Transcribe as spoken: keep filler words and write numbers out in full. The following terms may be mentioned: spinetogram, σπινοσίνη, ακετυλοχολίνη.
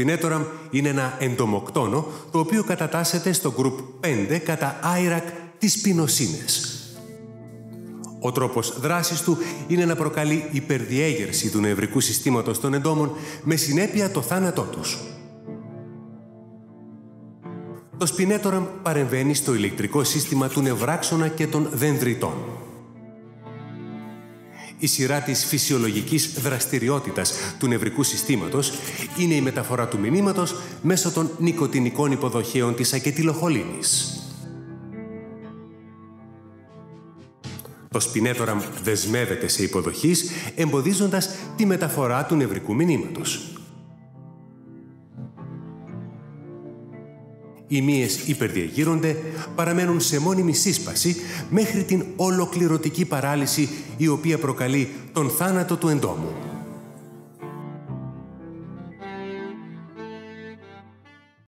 Σπινέτοραμ είναι ένα εντομοκτόνο το οποίο κατατάσσεται στο group πέντε κατά άι ρακ της σπινοσίνες. Ο τρόπος δράσης του είναι να προκαλεί υπερδιέγερση του νευρικού συστήματος των εντόμων με συνέπεια το θάνατό τους. Το σπινέτοραμ παρεμβαίνει στο ηλεκτρικό σύστημα του νευράξονα και των δενδριτών. Η σειρά της φυσιολογικής δραστηριότητας του νευρικού συστήματος είναι η μεταφορά του μηνύματος μέσω των νοικοτινικών υποδοχέων της ακετυλοχολίνης. Το σπινέτοραμ δεσμεύεται σε υποδοχής, εμποδίζοντας τη μεταφορά του νευρικού μηνύματος. Οι μύες υπερδιεγείρονται, παραμένουν σε μόνιμη σύσπαση μέχρι την ολοκληρωτική παράλυση η οποία προκαλεί τον θάνατο του εντόμου.